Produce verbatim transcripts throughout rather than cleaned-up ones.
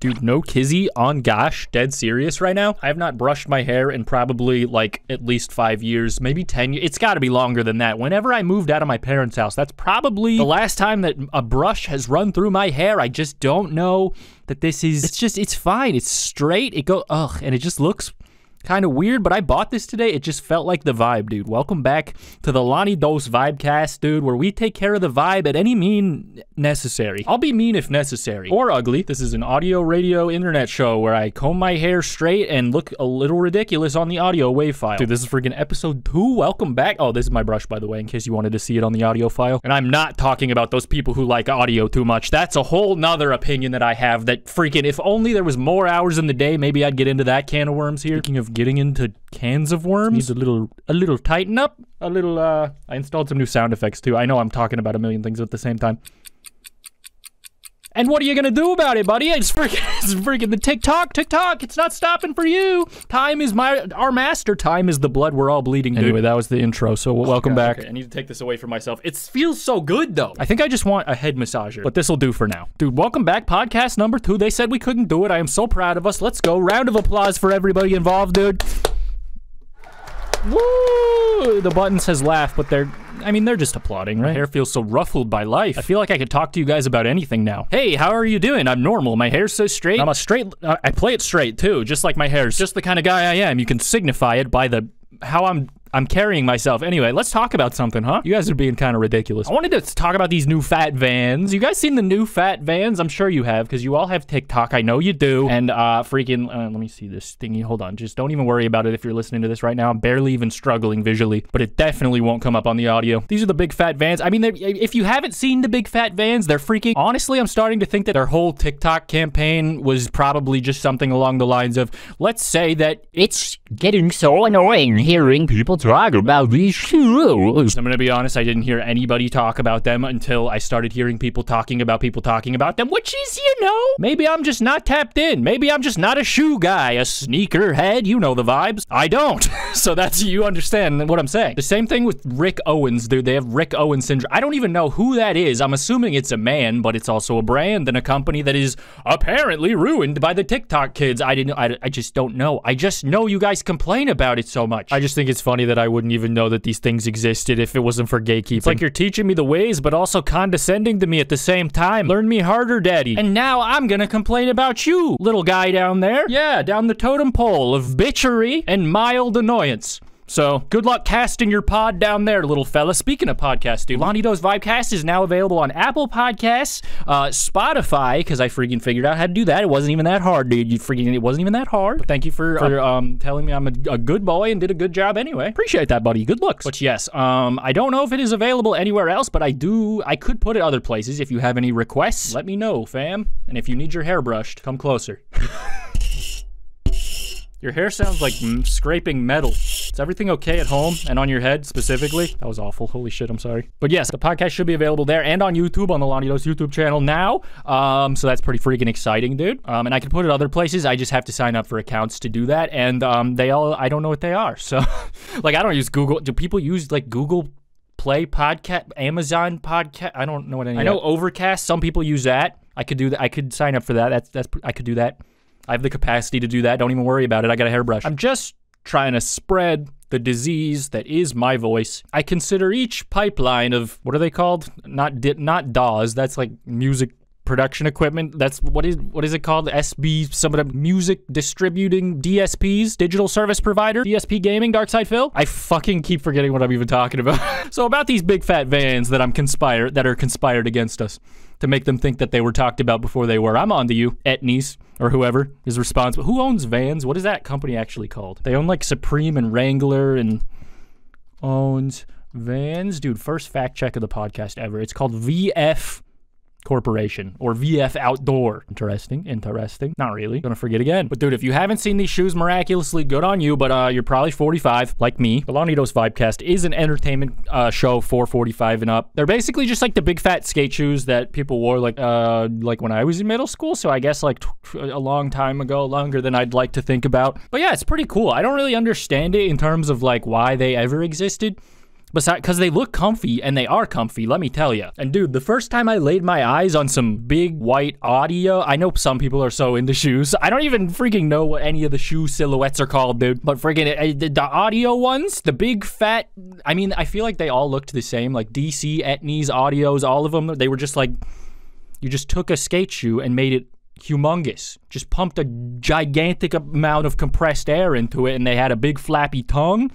Dude, no kizzy, on gosh, dead serious right now? I have not brushed my hair in probably like at least five years, maybe ten years. It's gotta be longer than that. Whenever I moved out of my parents' house, that's probably the last time that a brush has run through my hair. I just don't know that this is, it's just, it's fine. It's straight, it go, ugh, and it just looks kind of weird, but I bought this today. It just felt like the vibe, dude. Welcome back to the Lonniedos Vibecast, dude, where we take care of the vibe at any mean necessary. I'll be mean if necessary. Or ugly. This is an audio, radio, internet show where I comb my hair straight and look a little ridiculous on the audio wave file. Dude, this is freaking episode two. Welcome back. Oh, this is my brush, by the way, in case you wanted to see it on the audio file. And I'm not talking about those people who like audio too much. That's a whole nother opinion that I have that freaking, if only there was more hours in the day, maybe I'd get into that can of worms here. Speaking of getting into cans of worms, needs a little a little tighten up, a little uh I installed some new sound effects too. I know I'm talking about a million things at the same time. And what are you gonna do about it, buddy? It's freaking, it's freaking the TikTok, TikTok. It's not stopping for you. Time is my, our master. Time is the blood we're all bleeding, dude. Anyway, that was the intro, so we'll, oh, welcome God, back. Okay, I need to take this away from myself. It feels so good, though. I think I just want a head massager, but this'll do for now. Dude, welcome back, podcast number two. They said we couldn't do it. I am so proud of us. Let's go. Round of applause for everybody involved, dude. Woo! The button says laugh, but they're, I mean, they're just applauding, right? My hair feels so ruffled by life. I feel like I could talk to you guys about anything now. Hey, how are you doing? I'm normal. My hair's so straight. I'm a straight, I play it straight too, just like my hair's just the kind of guy I am. You can signify it by the, how I'm, I'm carrying myself. Anyway, let's talk about something, huh? You guys are being kind of ridiculous. I wanted to talk about these new fat vans. You guys seen the new fat vans? I'm sure you have, because you all have TikTok. I know you do. And uh, freaking, uh, let me see this thingy. Hold on. Just don't even worry about it if you're listening to this right now. I'm barely even struggling visually, but it definitely won't come up on the audio. These are the big fat vans. I mean, if you haven't seen the big fat vans, they're freaking... Honestly, I'm starting to think that their whole TikTok campaign was probably just something along the lines of, let's say that it's getting so annoying hearing people talk about these shoes. I'm gonna be honest, I didn't hear anybody talk about them until I started hearing people talking about people talking about them, which is, you know, maybe I'm just not tapped in. Maybe I'm just not a shoe guy, a sneaker head. You know the vibes. I don't. So that's, you understand what I'm saying. The same thing with Rick Owens, dude. They have Rick Owens syndrome. I don't even know who that is. I'm assuming it's a man, but it's also a brand and a company that is apparently ruined by the TikTok kids. I didn't, I, I just don't know. I just know you guys complain about it so much. I just think it's funny that I wouldn't even know that these things existed if it wasn't for gatekeeping. It's like you're teaching me the ways, but also condescending to me at the same time. Learn me harder, daddy. And now I'm gonna complain about you, little guy down there. Yeah, down the totem pole of bitchery and mild annoyance. So, good luck casting your pod down there, little fella. Speaking of podcasts, dude, Lonniedos Vibecast is now available on Apple Podcasts, uh, Spotify, because I freaking figured out how to do that. It wasn't even that hard, dude. You freaking, it wasn't even that hard. But thank you for, for um, telling me I'm a, a good boy and did a good job anyway. Appreciate that, buddy. Good looks. But yes, um, I don't know if it is available anywhere else, but I do, I could put it other places. If you have any requests, let me know, fam. And if you need your hair brushed, come closer. Your hair sounds like mm, scraping metal. Is everything okay at home and on your head specifically? That was awful. Holy shit, I'm sorry. But yes, the podcast should be available there and on YouTube, on the Lonniedos YouTube channel now. Um, so that's pretty freaking exciting, dude. Um, and I can put it other places. I just have to sign up for accounts to do that. And um, they all, I don't know what they are. So, like, I don't use Google. Do people use, like, Google Play Podcast, Amazon Podcast? I don't know what any I know that. Overcast. Some people use that. I could do that. I could sign up for that. That's, that's, I could do that. I have the capacity to do that. Don't even worry about it. I got a hairbrush. I'm just trying to spread the disease that is my voice. I consider each pipeline of, what are they called? Not di not D A Ws. That's like music production equipment. That's, what is what is it called? S B, some of the music distributing D S Ps, digital service provider, D S P gaming, Darkside Phil. I fucking keep forgetting what I'm even talking about. So about these big fat vans that I'm conspire, that are conspired against us to make them think that they were talked about before they were. I'm on to you, Etnies, or whoever is responsible. Who owns Vans? What is that company actually called? They own like Supreme and Wrangler and owns Vans. Dude, first fact check of the podcast ever. It's called V F Corporation or V F Outdoor. Interesting, interesting. Not really. Gonna forget again. But dude, if you haven't seen these shoes, miraculously good on you, but uh, you're probably forty-five, like me. The Lonniedos Vibecast is an entertainment uh, show for forty-five and up. They're basically just like the big fat skate shoes that people wore like uh, like when I was in middle school, so I guess like a long time ago, longer than I'd like to think about. But yeah, it's pretty cool. I don't really understand it in terms of like why they ever existed. Besides, because they look comfy, and they are comfy, let me tell you. And dude, the first time I laid my eyes on some big white audio, I know some people are so into shoes. I don't even freaking know what any of the shoe silhouettes are called, dude. But freaking, the audio ones, the big fat, I mean, I feel like they all looked the same. Like D C, Etnies, Audios, all of them, they were just like, you just took a skate shoe and made it humongous. Just pumped a gigantic amount of compressed air into it, and they had a big flappy tongue.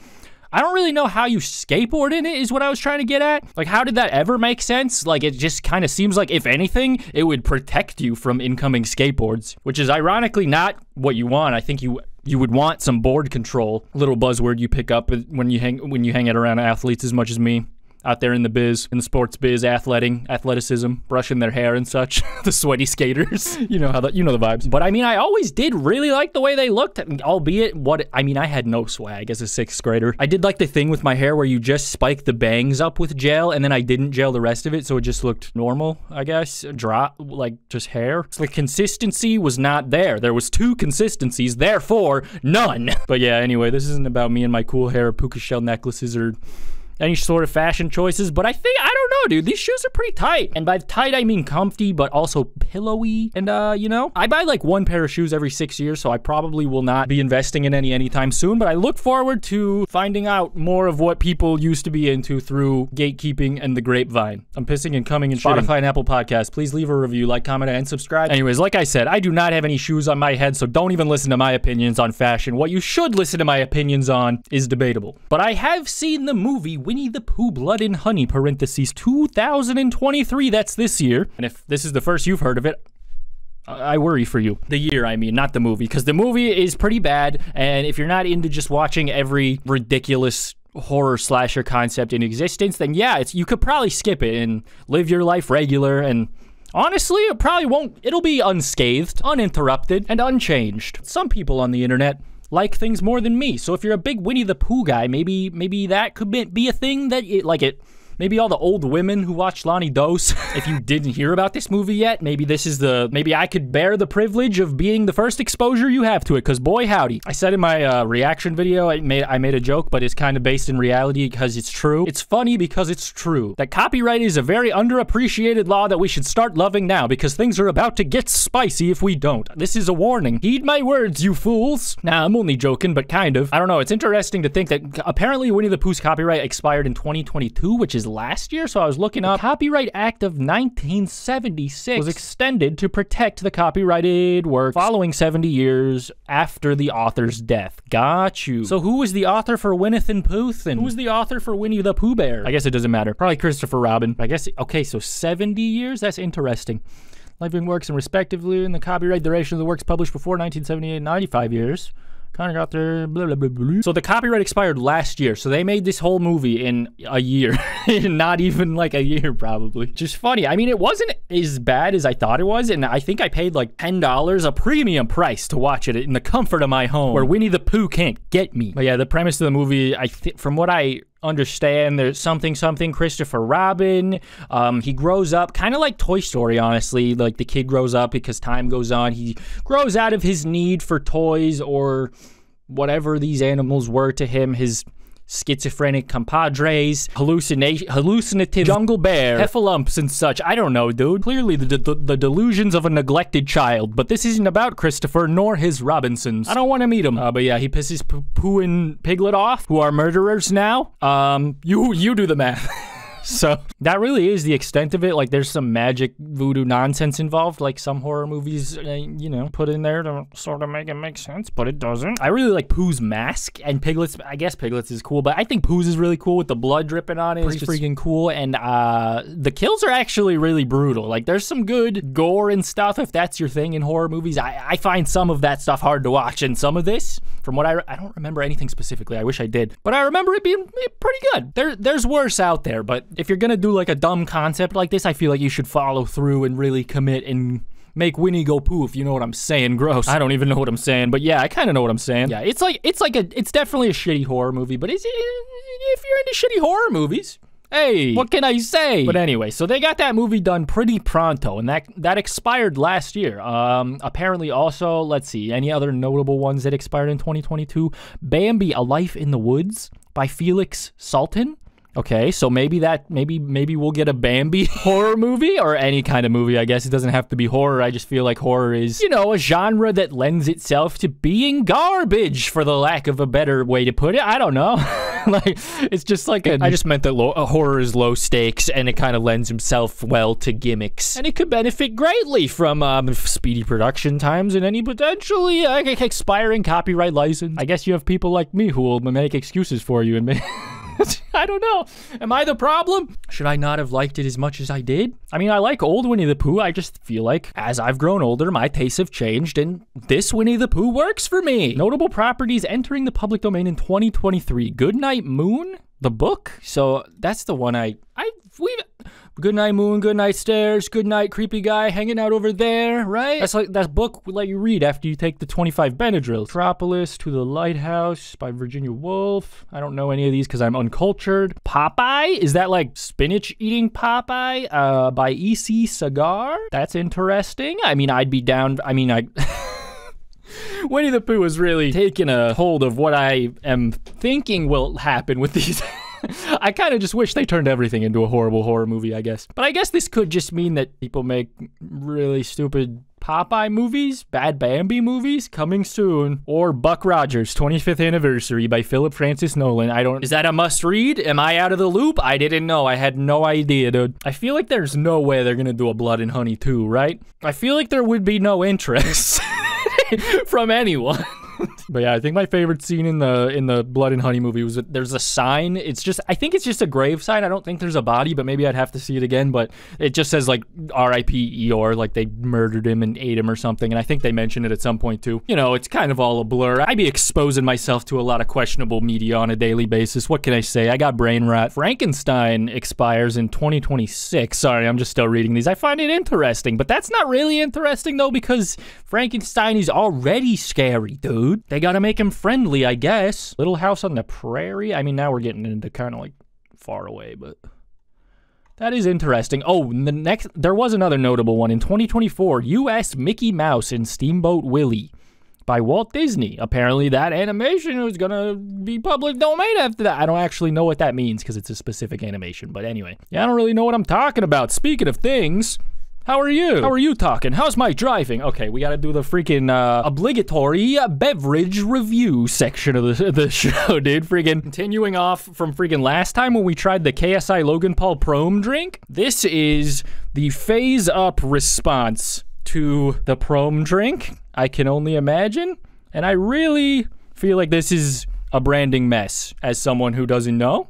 I don't really know how you skateboard in it is what I was trying to get at. Like, how did that ever make sense? Like, it just kind of seems like, if anything, it would protect you from incoming skateboards, which is ironically not what you want. I think you you would want some board control, little buzzword you pick up when you hang when you hang it around athletes as much as me. Out there in the biz, in the sports biz, athleting, athleticism, brushing their hair and such. The sweaty skaters. You know how that, you know the vibes. But I mean, I always did really like the way they looked, albeit what, I mean, I had no swag as a sixth grader. I did like the thing with my hair where you just spike the bangs up with gel, and then I didn't gel the rest of it, so it just looked normal, I guess. Dry, like just hair. So the consistency was not there. There was two consistencies, therefore none. But yeah, anyway, this isn't about me and my cool hair or puka shell necklaces or any sort of fashion choices, but I think, I don't know, dude, these shoes are pretty tight. And by tight, I mean comfy, but also pillowy. And, uh, you know, I buy like one pair of shoes every six years, so I probably will not be investing in any anytime soon, but I look forward to finding out more of what people used to be into through gatekeeping and the grapevine. I'm pissing and coming and Spotify shitting. And Apple Podcasts. Please leave a review, like, comment, and subscribe. Anyways, like I said, I do not have any shoes on my head, so don't even listen to my opinions on fashion. What you should listen to my opinions on is debatable. But I have seen the movie Winnie the Pooh Blood and Honey, parentheses, two thousand twenty-three, that's this year. And if this is the first you've heard of it, I worry for you. The year, I mean, not the movie, because the movie is pretty bad, and if you're not into just watching every ridiculous horror slasher concept in existence, then yeah, it's, you could probably skip it and live your life regular, and honestly, it probably won't, it'll be unscathed, uninterrupted, and unchanged. Some people on the internet like things more than me. So if you're a big Winnie the Pooh guy, maybe maybe that could be, be a thing that you like it. Maybe all the old women who watched Lonniedos, if you didn't hear about this movie yet, maybe this is the, maybe I could bear the privilege of being the first exposure you have to it, because boy howdy. I said in my uh, reaction video, I made, I made a joke, but it's kind of based in reality because it's true. It's funny because it's true. That copyright is a very underappreciated law that we should start loving now, because things are about to get spicy if we don't. This is a warning. Heed my words, you fools. Nah, I'm only joking, but kind of. I don't know, it's interesting to think that apparently Winnie the Pooh's copyright expired in twenty twenty-two, which is last year, so I was looking up. The Copyright Act of nineteen seventy-six was extended to protect the copyrighted work following seventy years after the author's death. Got you. So who was the author for Winneth and Pooth, and who was the author for Winnie the Pooh Bear? I guess it doesn't matter. Probably Christopher Robin. I guess, okay, so seventy years? That's interesting. Living works and respectively in the copyright duration of the works published before nineteen seventy-eight, ninety-five years. Kind of got there, blah, blah, blah, blah. So the copyright expired last year, so they made this whole movie in a year. Not even like a year, probably. Just funny. I mean, it wasn't as bad as I thought it was, and I think I paid like ten dollars, a premium price, to watch it in the comfort of my home, where Winnie the Pooh can't get me. But yeah, the premise of the movie, I th from what I understand, there's something something Christopher Robin, um he grows up kind of like Toy Story, honestly. Like, the kid grows up because time goes on, he grows out of his need for toys or whatever these animals were to him. His schizophrenic compadres, hallucination, hallucinative jungle bear, heffalumps and such. I don't know, dude. Clearly the, the, the delusions of a neglected child, but this isn't about Christopher nor his Robinsons. I don't want to meet him. Uh, but yeah, he pisses Pooh and Piglet off, who are murderers now. Um, you, you do the math. So that really is the extent of it. Like, there's some magic voodoo nonsense involved, like some horror movies, uh, you know, put in there to sort of make it make sense, but it doesn't. I really like Pooh's mask, and Piglet's, I guess Piglet's is cool, but I think Pooh's is really cool with the blood dripping on it. It's just freaking cool, and uh, the kills are actually really brutal. Like, there's some good gore and stuff, if that's your thing in horror movies. I, I find some of that stuff hard to watch, and some of this, from what I, I don't remember anything specifically, I wish I did, but I remember it being pretty good. There, there's worse out there, but if you're gonna do like a dumb concept like this, I feel like you should follow through and really commit and make Winnie go poof, you know what I'm saying? Gross. I don't even know what I'm saying, but yeah, I kind of know what I'm saying. Yeah, it's like, it's like a, it's definitely a shitty horror movie, but is it, if you're into shitty horror movies, hey, what can I say? But anyway, so they got that movie done pretty pronto, and that, that expired last year. Um, apparently also, let's see, any other notable ones that expired in twenty twenty-two? Bambi, A Life in the Woods by Felix Salten. Okay, so maybe that, maybe maybe we'll get a Bambi horror movie, or any kind of movie, I guess. It doesn't have to be horror. I just feel like horror is, you know, a genre that lends itself to being garbage, for the lack of a better way to put it. I don't know. Like, it's just like a, I just meant that lo a horror is low stakes, and it kind of lends himself well to gimmicks, and it could benefit greatly from um, speedy production times and any potentially uh, expiring copyright license. I guess you have people like me who will make excuses for you and make I don't know. Am I the problem? Should I not have liked it as much as I did? I mean, I like old Winnie the Pooh. I just feel like as I've grown older, my tastes have changed, and this Winnie the Pooh works for me. Notable properties entering the public domain in twenty twenty-three. Goodnight Moon, the book. So that's the one I... I we've... Goodnight Moon, Goodnight Stairs, Goodnight Creepy Guy hanging out over there, right? That's like that book we let you read after you take the twenty-five Benadryl. Metropolis, To the Lighthouse by Virginia Woolf. I don't know any of these because I'm uncultured. Popeye? Is that like spinach eating Popeye? Uh, by E C Segar? That's interesting. I mean, I'd be down. I mean, I... Winnie the Pooh is really taking a hold of what I am thinking will happen with these... I kind of just wish they turned everything into a horrible horror movie, I guess. But I guess this could just mean that people make really stupid Popeye movies, bad Bambi movies, coming soon, or Buck Rogers, twenty-fifth Anniversary by Philip Francis Nolan. I don't... Is that a must-read? Am I out of the loop? I didn't know. I had no idea, dude. I feel like there's no way they're gonna do a Blood and Honey two, right? I feel like there would be no interest from anyone. But yeah, I think my favorite scene in the in the Blood and Honey movie was that there's a sign. It's just, I think it's just a grave sign. I don't think there's a body, but maybe I'd have to see it again. But it just says like R I P Eeyore, like they murdered him and ate him or something. And I think they mentioned it at some point too. You know, it's kind of all a blur. I'd be exposing myself to a lot of questionable media on a daily basis. What can I say? I got brain rot. Frankenstein expires in twenty twenty-six. Sorry, I'm just still reading these. I find it interesting, but that's not really interesting though, because Frankenstein is already scary, dude. They gotta make him friendly, I guess. Little House on the Prairie. I mean, now we're getting into kind of like far away, but that is interesting. Oh, the next, there was another notable one in twenty twenty-four, U S Mickey Mouse in Steamboat Willie by Walt Disney. Apparently that animation is gonna be public domain after that. I don't actually know what that means because it's a specific animation, but anyway. Yeah, I don't really know what I'm talking about. Speaking of things, how are you? How are you talking? How's my driving? Okay, we gotta do the freaking uh, obligatory beverage review section of the, the show, dude. Freaking continuing off from freaking last time when we tried the K S I Logan Paul Prome drink. This is the phase up response to the Prome drink, I can only imagine. And I really feel like this is a branding mess as someone who doesn't know,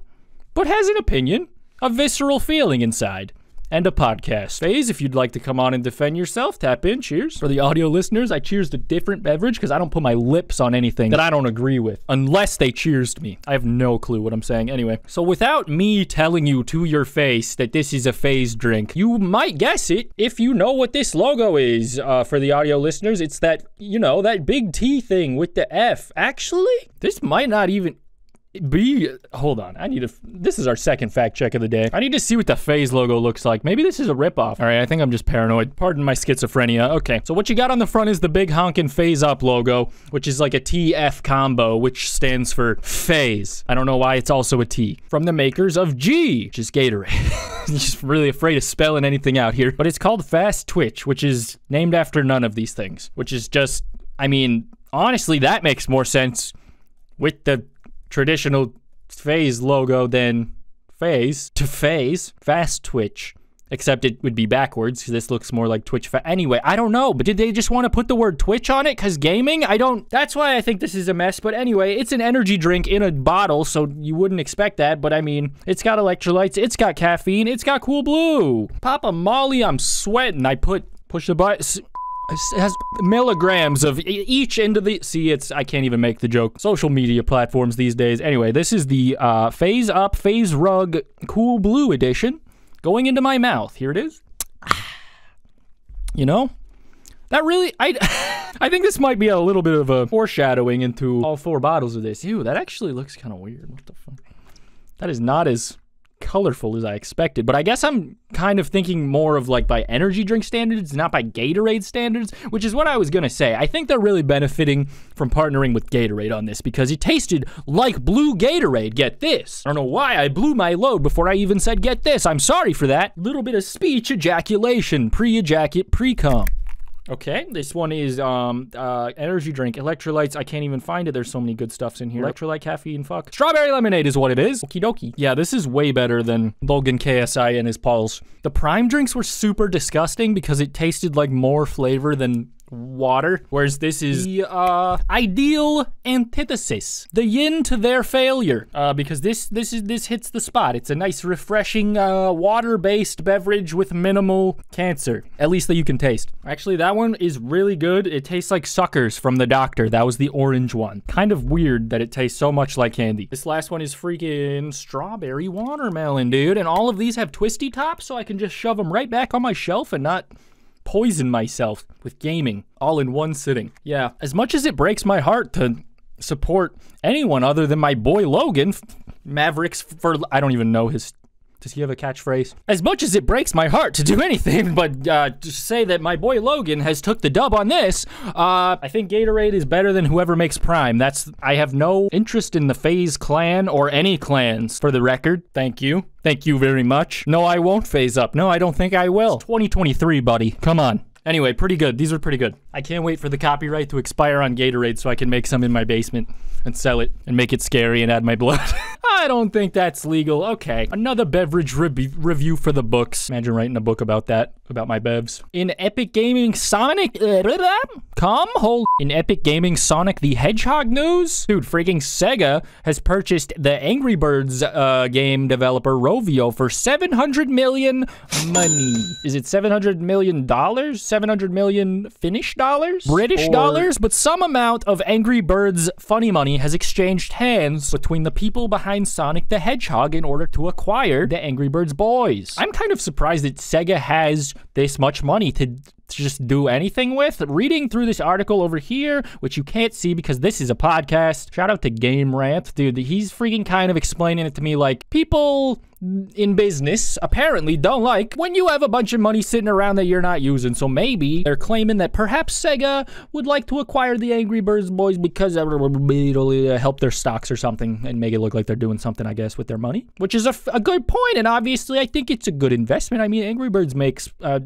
but has an opinion, a visceral feeling inside. And a podcast. FaZe, if you'd like to come on and defend yourself, tap in. Cheers. For the audio listeners, I cheers to different beverage because I don't put my lips on anything that I don't agree with unless they cheers me. I have no clue what I'm saying. Anyway, so without me telling you to your face that this is a FaZe drink, you might guess it if you know what this logo is. Uh, for the audio listeners, it's that, you know, that big T thing with the F. Actually, this might not even... B, hold on. I need to. This is our second fact check of the day. I need to see what the FaZe logo looks like. Maybe this is a ripoff. All right, I think I'm just paranoid. Pardon my schizophrenia. Okay, so what you got on the front is the big honkin' FaZe Up logo, which is like a T F combo, which stands for FaZe. I don't know why it's also a T. From the makers of G, which is Gatorade. I'm just really afraid of spelling anything out here. But it's called Fast Twitch, which is named after none of these things, which is just, I mean, honestly, that makes more sense with the traditional FaZe logo than FaZe to FaZe Fast Twitch, except it would be backwards because this looks more like Twitch. Fa anyway, I don't know, but did they just want to put the word Twitch on it because gaming? I don't. That's why I think this is a mess. But anyway, it's an energy drink in a bottle, so you wouldn't expect that. But I mean, it's got electrolytes, it's got caffeine, it's got Cool Blue. Papa Molly, I'm sweating. I put push the button. It has milligrams of each end of the... See, it's... I can't even make the joke. Social media platforms these days. Anyway, this is the uh, FaZe Up, FaZe Rug, Cool Blue edition. Going into my mouth. Here it is. You know? That really... I, I think this might be a little bit of a foreshadowing into all four bottles of this. Ew, that actually looks kind of weird. What the fuck? That is not as... colorful as I expected, but I guess I'm kind of thinking more of like by energy drink standards, not by Gatorade standards, which is what I was gonna say. I think they're really benefiting from partnering with Gatorade on this because it tasted like blue Gatorade, get this. I don't know why I blew my load before I even said get this, I'm sorry for that. Little bit of speech ejaculation, pre-ejaculate, pre-cum. Okay, this one is um uh energy drink, electrolytes. I can't even find it. There's so many good stuffs in here. Electrolyte, caffeine, fuck. Strawberry lemonade is what it is. Okie dokie. Yeah, this is way better than Logan K S I and his Pauls. The Prime drinks were super disgusting because it tasted like more flavor than water, whereas this is the uh, ideal antithesis, the yin to their failure, uh, because this this is this hits the spot. It's a nice, refreshing, uh, water-based beverage with minimal cancer, at least that you can taste. Actually, that one is really good. It tastes like suckers from the doctor. That was the orange one. Kind of weird that it tastes so much like candy. This last one is freaking strawberry watermelon, dude, and all of these have twisty tops, so I can just shove them right back on my shelf and not poison myself with gaming all in one sitting. Yeah, as much as it breaks my heart to support anyone other than my boy Logan, Mavericks for, I don't even know his, does he have a catchphrase? As much as it breaks my heart to do anything, but uh, to say that my boy Logan has took the dub on this, uh, I think Gatorade is better than whoever makes Prime. That's, I have no interest in the FaZe Clan or any clans, for the record. Thank you. Thank you very much. No, I won't phase up. No, I don't think I will. It's twenty twenty-three, buddy. Come on. Anyway, pretty good. These are pretty good. I can't wait for the copyright to expire on Gatorade so I can make some in my basement and sell it and make it scary and add my blood. I don't think that's legal. Okay. Another beverage re review for the books. Imagine writing a book about that, about my bevs. In Epic Gaming Sonic... Come hold... In Epic Gaming Sonic the Hedgehog news? Dude, freaking Sega has purchased the Angry Birds uh, game developer Rovio for seven hundred million money. Is it seven hundred million dollars? seven hundred million Finnish dollars? British or... dollars? But some amount of Angry Birds funny money has exchanged hands between the people behind Sonic the Hedgehog in order to acquire the Angry Birds boys. I'm kind of surprised that Sega has this much money to just do anything with. Reading through this article over here, which you can't see because this is a podcast. Shout out to Game Rant. Dude, he's freaking kind of explaining it to me like, people in business apparently don't like when you have a bunch of money sitting around that you're not using. So maybe they're claiming that perhaps Sega would like to acquire the Angry Birds boys because it'll help their stocks or something and make it look like they're doing something, I guess, with their money. Which is a, a good point, and obviously I think it's a good investment. I mean, Angry Birds makes... Uh,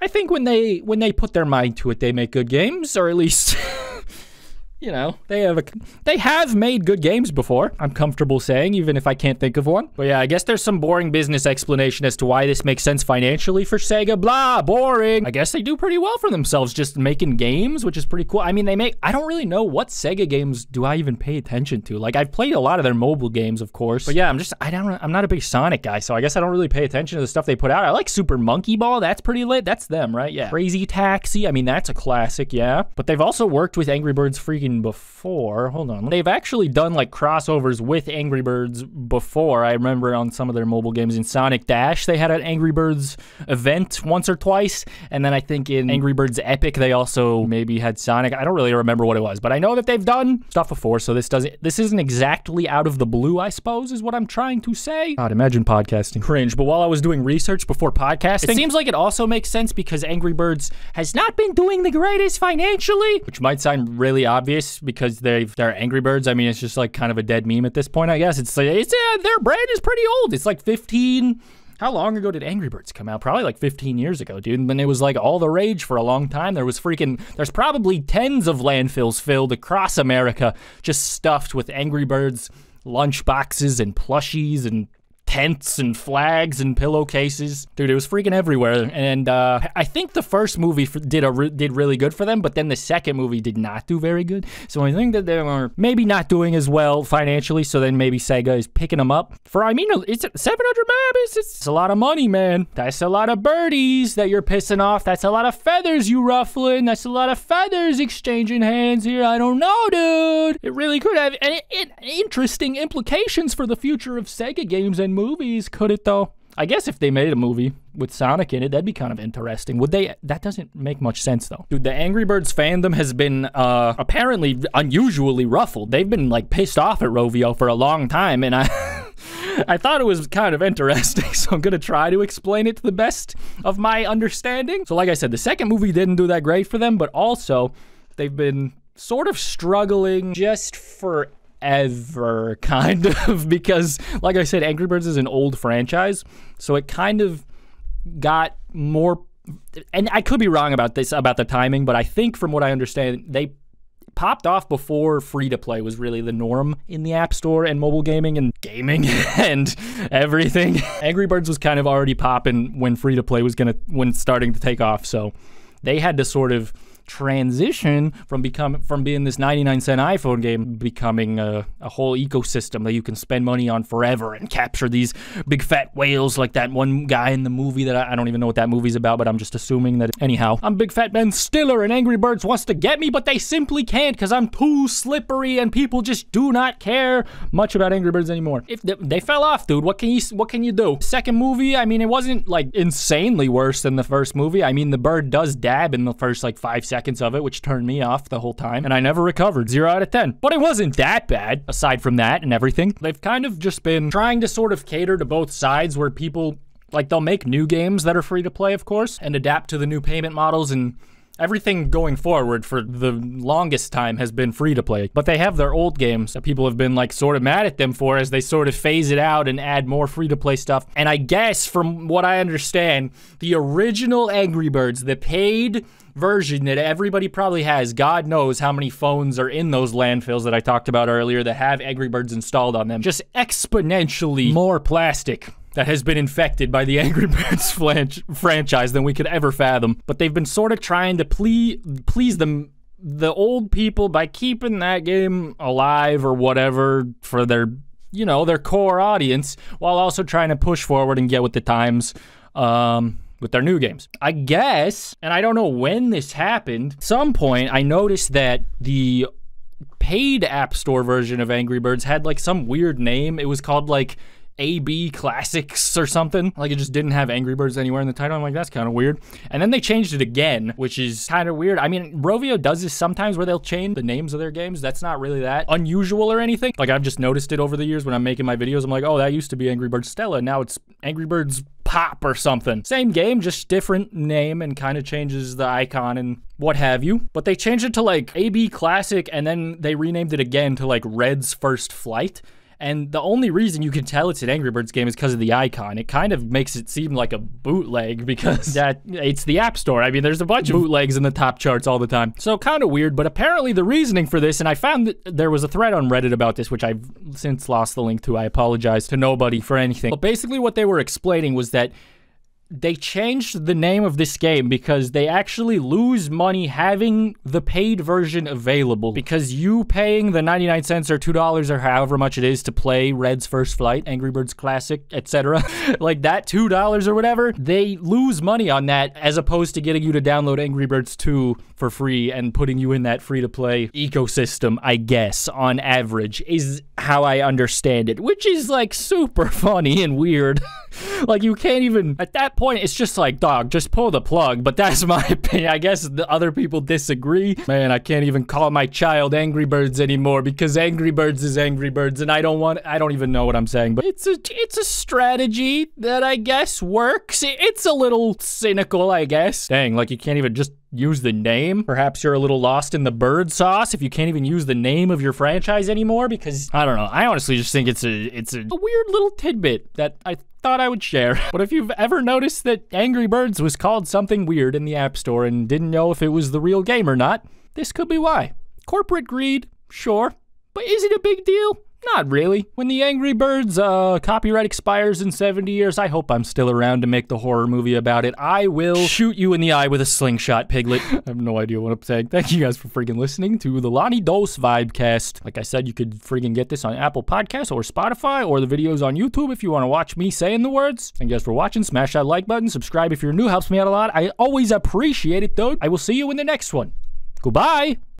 I think when they when they put their mind to it, they make good games, or at least, you know, they have a, they have made good games before. I'm comfortable saying, even if I can't think of one. But yeah, I guess there's some boring business explanation as to why this makes sense financially for Sega. Blah, boring. I guess they do pretty well for themselves just making games, which is pretty cool. I mean, they make, I don't really know what Sega games do I even pay attention to. Like, I've played a lot of their mobile games, of course. But yeah, I'm just, I don't, I'm not a big Sonic guy, so I guess I don't really pay attention to the stuff they put out. I like Super Monkey Ball. That's pretty lit. That's them, right? Yeah. Crazy Taxi. I mean, that's a classic, yeah. But they've also worked with Angry Birds freaking before. Hold on. They've actually done like crossovers with Angry Birds before. I remember on some of their mobile games in Sonic Dash, they had an Angry Birds event once or twice. And then I think in Angry Birds Epic, they also maybe had Sonic. I don't really remember what it was, but I know that they've done stuff before. So this doesn't, this isn't exactly out of the blue, I suppose, is what I'm trying to say. God, imagine podcasting. Cringe. But while I was doing research before podcasting, it seems like it also makes sense because Angry Birds has not been doing the greatest financially, which might sound really obvious because they've, they're Angry Birds. I mean, it's just like kind of a dead meme at this point, I guess. It's like, it's, uh, their brand is pretty old. It's like fifteen, how long ago did Angry Birds come out? Probably like fifteen years ago, dude. And then it was like all the rage for a long time. There was freaking, there's probably tens of landfills filled across America, just stuffed with Angry Birds lunch boxes and plushies and tents and flags and pillowcases. Dude, it was freaking everywhere. And uh, I think the first movie did a re did really good for them, but then the second movie did not do very good. So I think that they were maybe not doing as well financially, so then maybe Sega is picking them up. For, I mean, it's seven hundred babies. It's a lot of money, man. That's a lot of birdies that you're pissing off. That's a lot of feathers you ruffling. That's a lot of feathers exchanging hands here. I don't know, dude. It really could have an, an interesting implications for the future of Sega games and movies, could it though? I guess if they made a movie with Sonic in it, that'd be kind of interesting. Would they? That doesn't make much sense though. Dude, the Angry Birds fandom has been uh, apparently unusually ruffled. They've been like pissed off at Rovio for a long time, and I I thought it was kind of interesting, so I'm gonna try to explain it to the best of my understanding. So like I said, the second movie didn't do that great for them, but also they've been sort of struggling just forever, kind of, because like I said, Angry Birds is an old franchise, so it kind of got more, and I could be wrong about this, about the timing, but I think from what I understand, they popped off before free-to-play was really the norm in the App Store and mobile gaming and gaming and everything. Angry Birds was kind of already popping when free-to-play was gonna, when starting to take off, so they had to sort of transition from become from being this ninety-nine cent iPhone game, becoming a, a whole ecosystem that you can spend money on forever and capture these big fat whales like that one guy in the movie that I, I don't even know what that movie's about, but I'm just assuming that, anyhow, I'm Big Fat Ben Stiller and Angry Birds wants to get me, but they simply can't because I'm too slippery and people just do not care much about Angry Birds anymore. If they, they fell off, dude, what can you what can you do? Second movie, I mean, it wasn't like insanely worse than the first movie. I mean, the bird does dab in the first like five seconds seconds of it, which turned me off the whole time, and I never recovered. Zero out of ten. But it wasn't that bad aside from that and everything. They've kind of just been trying to sort of cater to both sides, where people, like, they'll make new games that are free to play, of course, and adapt to the new payment models, and everything going forward for the longest time has been free to play. But they have their old games that people have been like sort of mad at them for, as they sort of phase it out and add more free to play stuff. And I guess from what I understand, the original Angry Birds, the paid version that everybody probably has, God knows how many phones are in those landfills that I talked about earlier that have Angry Birds installed on them, just exponentially more plastic that has been infected by the Angry Birds franchise than we could ever fathom. But they've been sort of trying to please, please them, the old people, by keeping that game alive or whatever for their, you know, their core audience, while also trying to push forward and get with the times um, with their new games. I guess, and I don't know when this happened, at some point I noticed that the paid App Store version of Angry Birds had like some weird name. It was called like A B Classics or something. Like, it just didn't have Angry Birds anywhere in the title. I'm like, that's kind of weird. And then they changed it again, which is kind of weird. I mean, Rovio does this sometimes where they'll change the names of their games. That's not really that unusual or anything. Like, I've just noticed it over the years when I'm making my videos. I'm like, oh, that used to be Angry Birds Stella. Now it's Angry Birds Pop or something. Same game, just different name, and kind of changes the icon and what have you. But they changed it to like A B Classic, and then they renamed it again to like Red's First Flight. And the only reason you can tell it's an Angry Birds game is because of the icon. It kind of makes it seem like a bootleg because that it's the App Store. I mean, there's a bunch of bootlegs in the top charts all the time. So kind of weird, but apparently the reasoning for this, and I found that there was a thread on Reddit about this, which I've since lost the link to. I apologize to nobody for anything. But basically what they were explaining was that they changed the name of this game because they actually lose money having the paid version available, because you paying the ninety-nine cents or two dollars or however much it is to play Red's First Flight, Angry Birds Classic, et cetera, like that two dollars or whatever, they lose money on that as opposed to getting you to download Angry Birds two for free and putting you in that free-to-play ecosystem, I guess, on average, is how I understand it, which is like super funny and weird. Like, you can't even, at that point, it's just like, dog, just pull the plug. But that's my opinion. I guess the other people disagree. Man, I can't even call my child Angry Birds anymore because Angry Birds is Angry Birds, and I don't want, I don't even know what I'm saying, but it's a, it's a strategy that I guess works. It's a little cynical, I guess. Dang, like, you can't even just use the name. Perhaps you're a little lost in the bird sauce if you can't even use the name of your franchise anymore, because I don't know. I honestly just think it's a it's a, a weird little tidbit that I thought I would share. But if you've ever noticed that Angry Birds was called something weird in the App Store and didn't know if it was the real game or not, this could be why. Corporate greed, sure, but is it a big deal? Not really. When the Angry Birds uh, copyright expires in seventy years, I hope I'm still around to make the horror movie about it. I will shoot you in the eye with a slingshot, Piglet. I have no idea what I'm saying. Thank you guys for freaking listening to the Lonniedos Vibecast. Like I said, you could freaking get this on Apple Podcasts or Spotify or the videos on YouTube if you want to watch me saying the words. Thank you guys for watching. Smash that like button. Subscribe if you're new. Helps me out a lot. I always appreciate it, dude. I will see you in the next one. Goodbye.